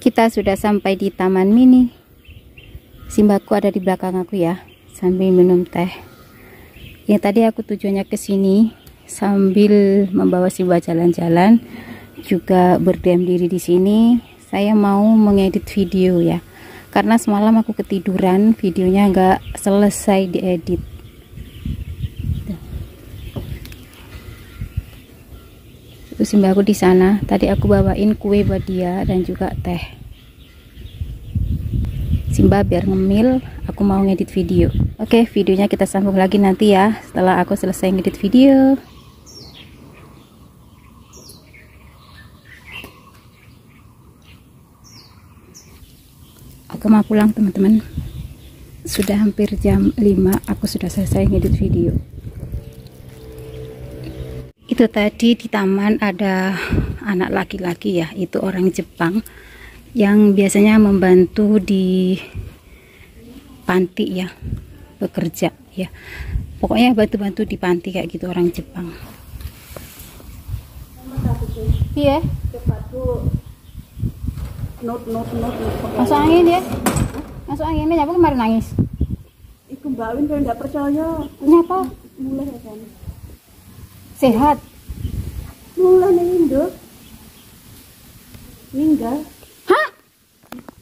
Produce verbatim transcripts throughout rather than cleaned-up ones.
Kita sudah sampai di taman mini. Simbaku ada di belakang aku ya, sambil minum teh. Ya tadi aku tujuannya ke sini sambil membawa Simba jalan-jalan, juga berdiam diri di sini. Saya mau mengedit video ya, karena semalam aku ketiduran, videonya nggak selesai diedit. Terus Simba aku di sana. Tadi aku bawain kue buat dia dan juga teh. Simba biar ngemil, aku mau ngedit video. Oke, videonya kita sambung lagi nanti ya, setelah aku selesai ngedit video. Aku mau pulang teman-teman. Sudah hampir jam lima, aku sudah selesai ngedit video. Itu tadi di taman ada anak laki-laki ya, itu orang Jepang yang biasanya membantu di panti ya, bekerja ya, pokoknya bantu-bantu di panti kayak gitu orang Jepang. Iya. Masuk angin ya, masuk angin ya, apa kemarin nangis? Iku bawin kalau nggak percaya. Kenapa? Mulai rasanya. Sehat mulai ngindo ninggal. Hah?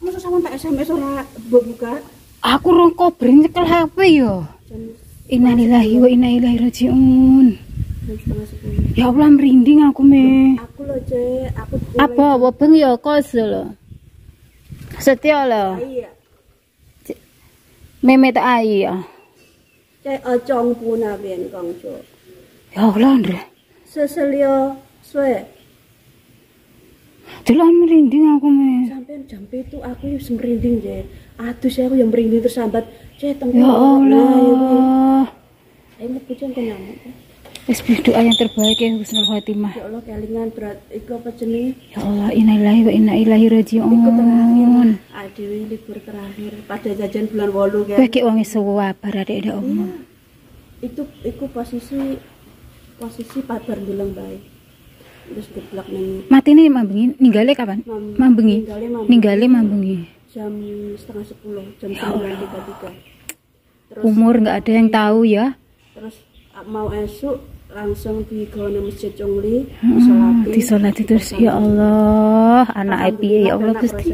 Masa sama tak S M S ora mbok buka? Aku rong kobren nyekel H P yo. Innalillahi wa inna ilaihi raji'un. Ya Allah merinding aku me. Aku lo ce, aku apa webeng yo kos lho. Setia lho. Iya. Meme tak ai yo. Cek ojong puna ben kongjo. Ya Allah, Andre. Seselio, suwe. Jalan merinding aku me. Sampai jam itu aku yang merinding je. Aduh saya aku yang merinding tersambat. Saya tenggelam. Ya Allah. Ayo ngepujan ke nyamuk. Esbih doa yang terbaik yang husnul khotimah. Ya Allah kelingan berat. Iku apa jenis? Ya Allah, innalillahi wa inna ilaihi raji'un. Iku terakhir. Aduh libur terakhir. Pada jajan bulan wolu kan. Bagi wangi sewa barade ada omong. Itu, iku posisi. Posisi pabar bilang baik terus geblak neng mati nih mambengi ninggale kapan mambengi ninggale mambengi jam setengah sepuluh jam setengah tiga tiga umur nggak ada yang tahu ya. Terus mau esok langsung di gona masjid Congli disolati disolati terus ya Allah anak I P ya Allah gusti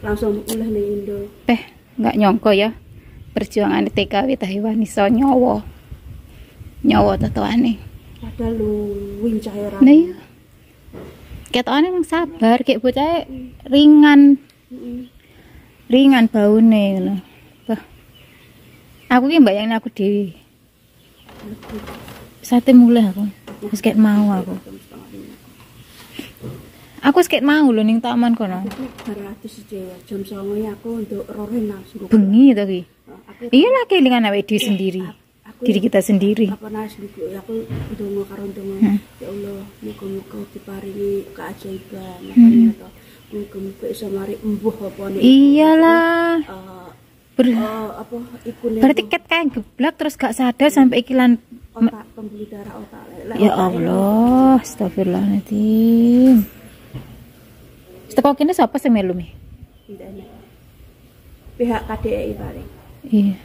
langsung ulah neng Indo eh nggak nyongko ya perjuangan T K W Taiwan iso nyowo nyawa tatoane ada luwing cairan nah iya ketokane emang sabar kayak bocah ringan ringan baune ngono aku ki mbayangin aku dhewe sate mulai aku wis ket mau aku aku wis ket mau lho ning taman kono jam songo aku untuk roren langsung bengi to ki iya lah kelingan awake dhewe sendiri diri kita sendiri. Apa nasib aku ndonga karo ndonga. Ya Allah, muga-muga diparingi keajaiban. Makane to muga-muga iso mari embuh apa. Iyalah. Apa ikune. Berarti ket kae geblak terus gak sadar sampai ikilan otak pembuluh darah otak. Ya Allah, astagfirullahaladzim. Teko kene sapa sing melu mi? Pihak K D I paling. Iya.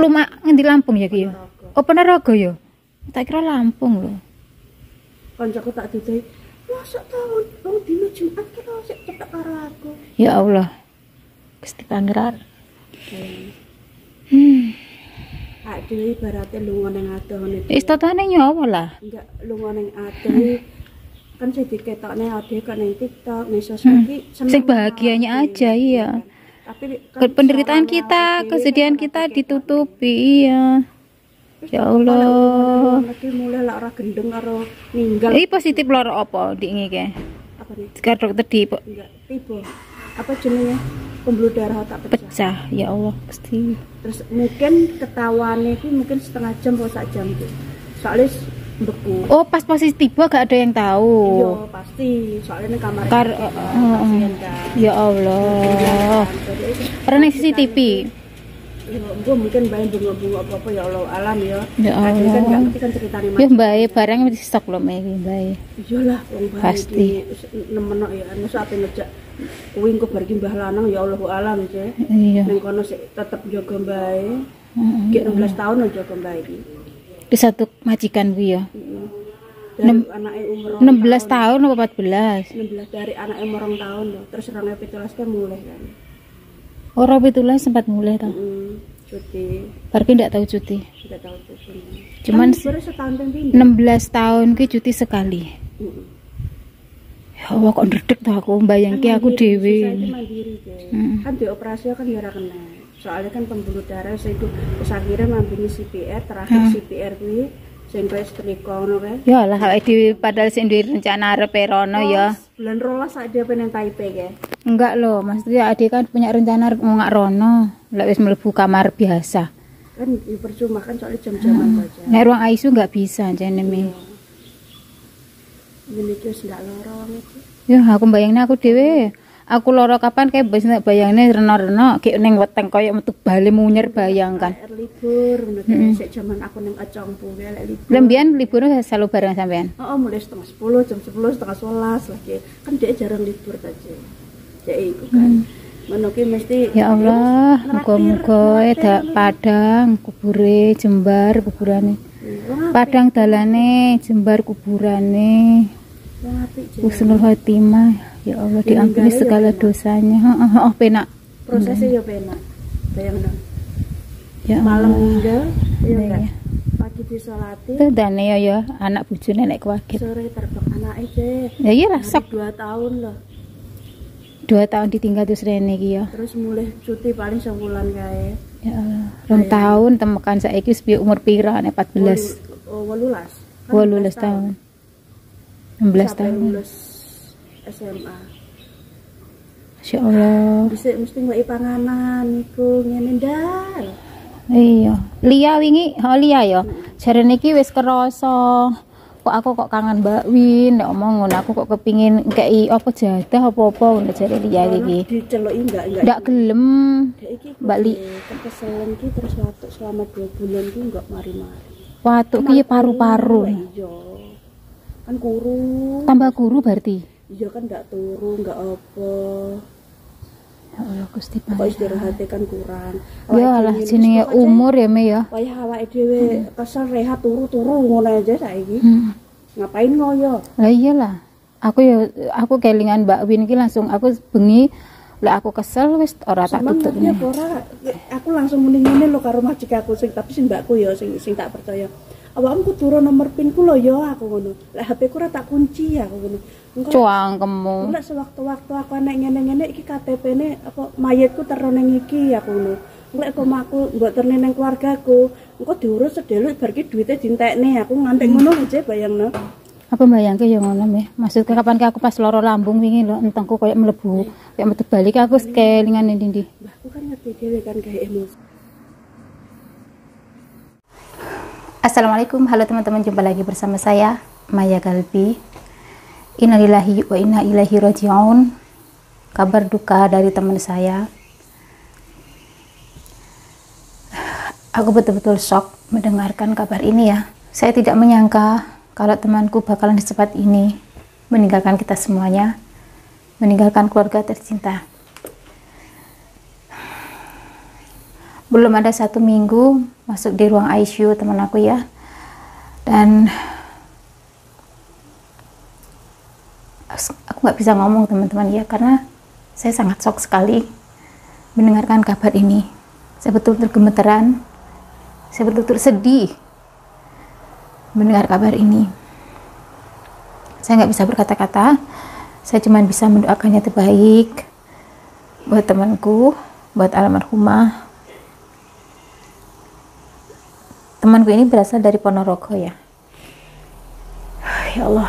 Lu mak ngendi Lampung ya ki ya? Oh Ponorogo ya? Tak kira Lampung lho. Kancaku tak didai. Masa tahun wong dina Jumat ki lho sik cetek karo aku. Ya Allah. Gusti Pangeran. Hmm. Pak dhewe ibarate lunga nang adoh niku. Wis totone nyawa lah. Enggak lunga nang adoh. Kan sing diketokne adoh kan nang TikTok, nang sosmed ki sing bahagianya aja iya. Tapi kan penderitaan kita, kesedihan kita ditutupi, iya. Ya Allah. Lagi mulai lara gendeng karo ninggal. Iki positif lara apa ndiknge iki? Apa nih? Sekarang dokter di enggak tiba. Apa jenenge? Pembuluh darah otak pecah. Pecah, ya Allah, pasti. Terus mungkin ketahuane iki mungkin setengah jam atau sak jam iki. Soalnya beku. Oh, pas positif tiba gak ada yang tahu. Iya, pasti. Soalnya kamar Kar kita, uh, uh, ya Allah. Karena C C T V. Gue mungkin bayi bunga-bunga apa-apa ya Allah alam ya. Ya Allah. Kan gak ngerti kan sekitar lima. Ya bayi barangnya di stok loh Mei bayi. Iyalah wong bayi. Pasti. Nemenok ya anu saat ngejak kuing ku bareng mbah lanang ya Allah alam ya. Iya. Ning kono sik tetep jaga bayi. Heeh. Ki enam belas tahun lho jaga bayi. Di satu majikan ku ya. Dan anaknya umur enam belas tahun atau empat belas? enam belas dari anaknya umur tahun loh. Terus orangnya pitulas kan mulai kan. Orang pitulas sempat mulai tau. Mm, cuti. Berarti tidak tahu cuti. Tidak tahu cuti. Cuman baru setahun pindah. enam belas tahun ki cuti sekali. Mm. Ya Allah kok ndredeg tuh aku mbayangke aku dhewe. Mm. Kan dioperasi kan ya ora kena. Soalnya kan pembuluh darah saya itu akhirnya mambingi C P R terakhir mm. C P R kuwi sing wis triko ngono kae. Ya lah awake dhewe padahal sing duwe rencana arep rono ya. Bulan rolas ade pengen Taipei ya. Enggak loh, maksudnya adik kan punya rencana mau ngak rono, nggak wis melebu kamar biasa. Kan percuma kan soalnya jam-jaman aja. Hmm. Nek ruang I C U nggak bisa jane mi. Ini terus nggak lorong itu. Ya aku bayangin aku dewe. Aku loro kapan kayak biasanya bayangin reno-reno, kayak neng weteng koyok metu bali munyer bayangkan. Libur, menurutnya sejak zaman aku neng acong punya libur. Lembian liburnya selalu bareng sampean. Oh, oh mulai setengah sepuluh, jam sepuluh setengah sebelas lagi. Kan dia jarang libur aja. Iku kan menuki mesti ya Allah muga-muga dak padang kubure jembar kuburane padang dalane jembar kuburane husnul khotimah ya Allah diampuni segala dosanya heeh heeh penak prosesnya ya penak bayangno ya malam munggah ya pagi disolati tandane ya ya anak bojone nek kaget sore terbang anake cek ya iyalah sok dua tahun loh dua tahun ditinggal terus rene iki ya. Terus mulai cuti paling sebulan kae. Ya Allah, rong tahun temekan saiki wis umur pira nek empat belas. delapan belas. delapan belas tahun. enam belas tahun. S M A. Masya Allah. Bisa mesti ngeki panganan iku ngene ndal. Iya. Lia wingi, ho Lia ya. Jarene iki wis kerasa. Kok aku kok kangen Mbak Win nek omong ngono aku kok kepingin kei apa jadah apa-apa ngono jare liya iki. Diceluki enggak enggak. Ndak gelem. Mbak Li keselen ki terus watuk selama dua bulan ki enggak mari-mari. Watuk ki paru-paru. Iya. Kan kuru. Tambah kuru berarti. Iya kan ndak turu enggak apa. Ya Allah Gusti Pangeran. Kok istirahat kan kurang. Ya Allah jenenge umur ya me ya. Wayah awake dhewe kesel rehat turu-turu ngono aja saiki. Hmm. Ngapain ngoyo? Lah iyalah. Aku ya aku kelingan Mbak Win iki langsung aku bengi lah aku kesel wis ora tak tutup. Aku langsung muni ngene lho karo majikaku sing tapi sing mbakku ya sing sing tak percaya. Awakmu turu nomor pinku lho ya aku ngono. Lah H P ku ora tak kunci ya aku ngono. Cuang kamu. Enggak sewaktu-waktu aku nek ngene-ngene iki K T P-ne apa mayitku teroneng iki aku lho. Enggak kok aku mbok terne nang keluargaku. Engko diurus sedelok bar ki duite dintekne aku ngantek ngono aja bayangno. Apa bayangke ya ngono meh. Maksudku kapan aku pas loro lambung wingi lho entengku koyo mlebu, koyo metu balik aku kelingan ndi-ndi. Mbahku kan ngerti dhewe kan gawe emosi. Assalamualaikum. Halo teman-teman, jumpa lagi bersama saya Maya Ghalby. Innalillahi wa inna ilaihi raji'un. Kabar duka dari teman saya. Aku betul-betul shock mendengarkan kabar ini ya. Saya tidak menyangka kalau temanku bakalan secepat ini meninggalkan kita semuanya, meninggalkan keluarga tercinta. Belum ada satu minggu masuk di ruang I C U teman aku ya. Dan aku nggak bisa ngomong teman-teman ya karena saya sangat shock sekali mendengarkan kabar ini. Saya betul-betul gemeteran, saya betul-betul sedih mendengar kabar ini. Saya nggak bisa berkata-kata, saya cuma bisa mendoakannya terbaik buat temanku, buat almarhumah. Temanku ini berasal dari Ponorogo ya. Ya Allah,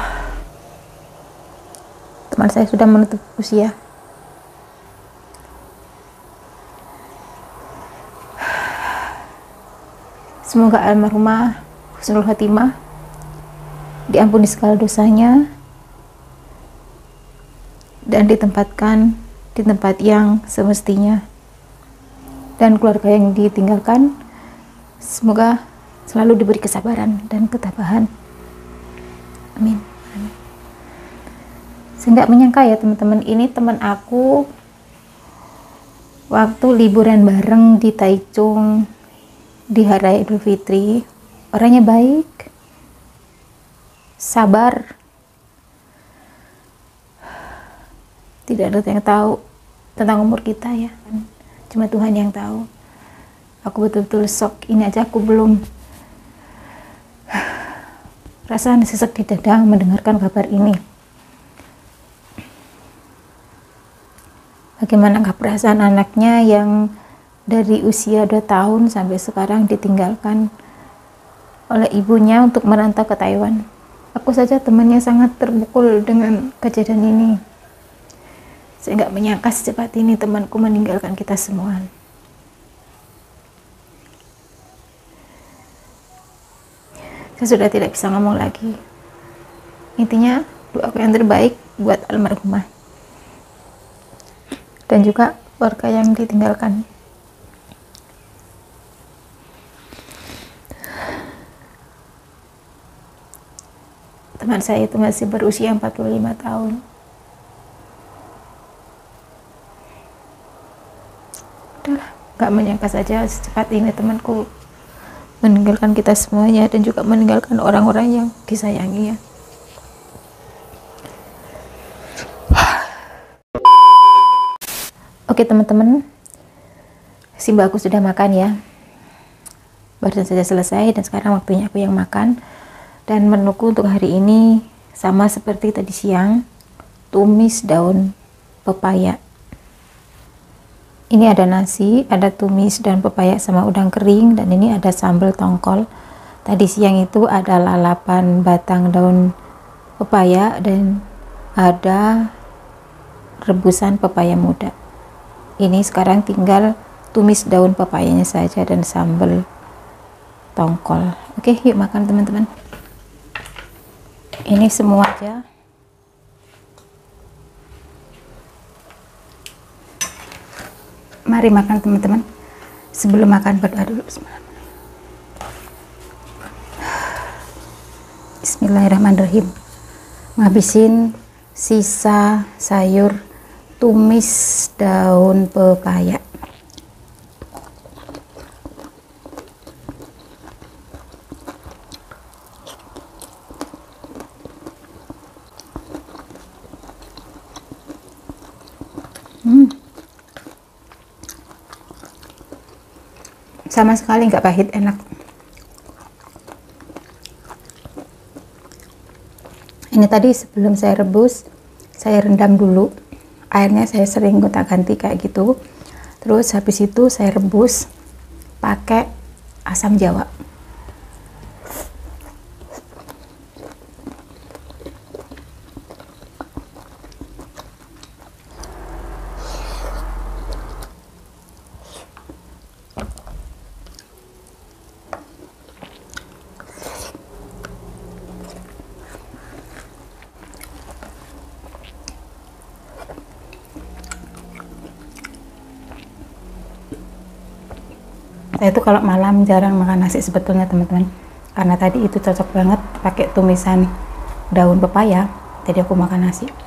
teman saya sudah menutup usia. Semoga almarhumah husnul khotimah, diampuni segala dosanya, dan ditempatkan di tempat yang semestinya. dan keluarga yang ditinggalkan, semoga selalu diberi kesabaran dan ketabahan. Amin. Amin. Saya nggak menyangka ya teman-teman, ini teman aku waktu liburan bareng di Taichung di hari Idul Fitri, orangnya baik, sabar, tidak ada yang tahu tentang umur kita ya, cuma Tuhan yang tahu. Aku betul-betul shock, ini aja aku belum rasa sesek di dada mendengarkan kabar ini. Bagaimana gak perasaan anaknya yang dari usia dua tahun sampai sekarang ditinggalkan oleh ibunya untuk merantau ke Taiwan. Aku saja temannya sangat terpukul dengan kejadian ini. Saya nggak menyangka secepat ini temanku meninggalkan kita semua. Saya sudah tidak bisa ngomong lagi. Intinya doaku yang terbaik buat almarhumah dan juga keluarga yang ditinggalkan. Teman saya itu masih berusia empat puluh lima tahun. Udahlah, gak menyangka saja secepat ini temanku meninggalkan kita semuanya dan juga meninggalkan orang-orang yang disayanginya. Oke teman-teman, Simba aku sudah makan ya, baru saja selesai dan sekarang waktunya aku yang makan. Dan menuku untuk hari ini sama seperti tadi siang, tumis daun pepaya. Ini ada nasi, ada tumis daun pepaya sama udang kering, dan ini ada sambal tongkol. Tadi siang itu ada lalapan batang daun pepaya dan ada rebusan pepaya muda. Ini sekarang tinggal tumis daun pepayanya saja dan sambal tongkol. Oke, yuk makan teman-teman. Ini semua aja. Mari makan teman-teman. Sebelum makan berdoa dulu. Bismillahirrahmanirrahim. Ngabisin sisa sayur tumis daun pepaya. Hmm. Sama sekali nggak pahit, enak. Ini tadi sebelum saya rebus, saya rendam dulu airnya, saya sering gonta-ganti kayak gitu. Terus habis itu saya rebus pakai asam jawa. Saya itu kalau malam jarang makan nasi sebetulnya teman-teman, karena tadi itu cocok banget pakai tumisan daun pepaya, jadi aku makan nasi.